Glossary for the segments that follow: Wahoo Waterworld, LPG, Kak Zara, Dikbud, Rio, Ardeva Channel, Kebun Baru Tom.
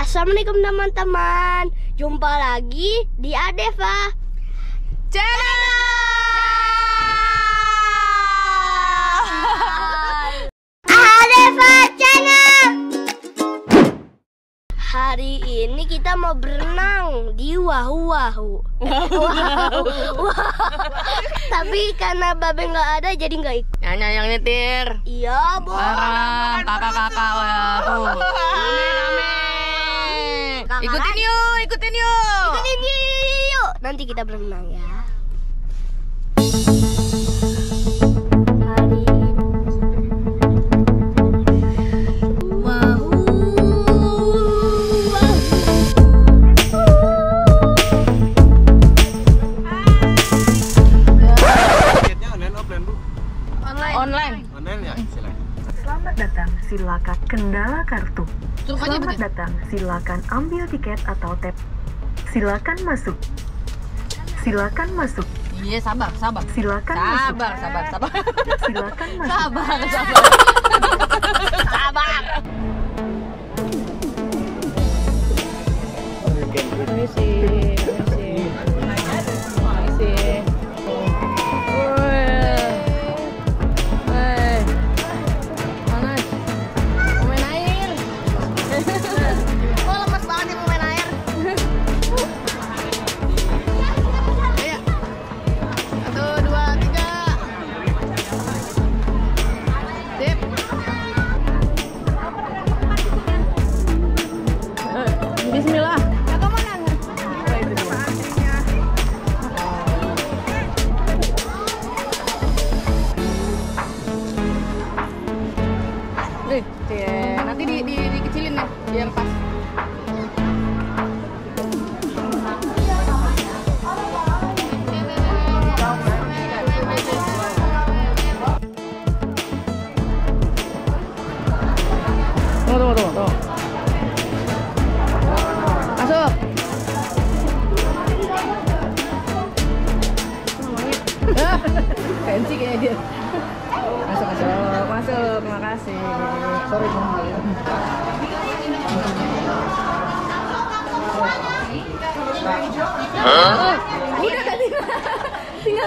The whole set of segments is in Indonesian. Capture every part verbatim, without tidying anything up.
Assalamualaikum teman-teman. Jumpa lagi di Ardeva Channel. Ardeva Channel. Hari ini kita mau berenang di wahu-wahu. Wow. Wow. Tapi karena babe nggak ada jadi nggak ikut. Nanya yang nyetir. Iya, Bu. Kakak-kakak wahu. Rame-rame. Ikutin yuk, ikutin yuk. Ikutin yuk. Nanti kita berenang ya. Silakan kendala kartu. Selamat datang. Silakan ambil tiket atau tap. Silakan masuk. Silakan masuk. Iya, sabar, sabar. Silakan sabar, masuk. Sabar, sabar, sabar. Silakan masuk. Sabar, sabar. Sabar. Ini sih, ini sih. Ini sih. Nanti di, di, dikecilin ya, biar pas. Tunggu, tunggu, tunggu. Masuk. Fancy kayaknya dia. Masuk, masuk, masuk. Makasih. Sorry, Hah? Udah tadi. Tinggal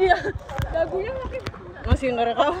Iya, dagunya masih ngerekam.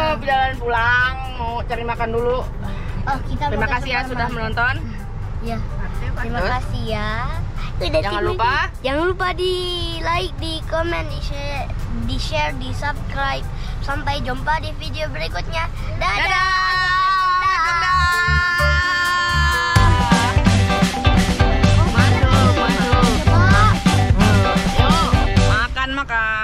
Mau jalan pulang, mau cari makan dulu. Oh, kita terima kasih ya sudah menonton. Ya. Terima kasih ya. Udah jangan lupa, di, jangan lupa di like, di komen, di share, di share, di subscribe. Sampai jumpa di video berikutnya. Dadah. Dadah. Mantap, mantap. Makan, makan.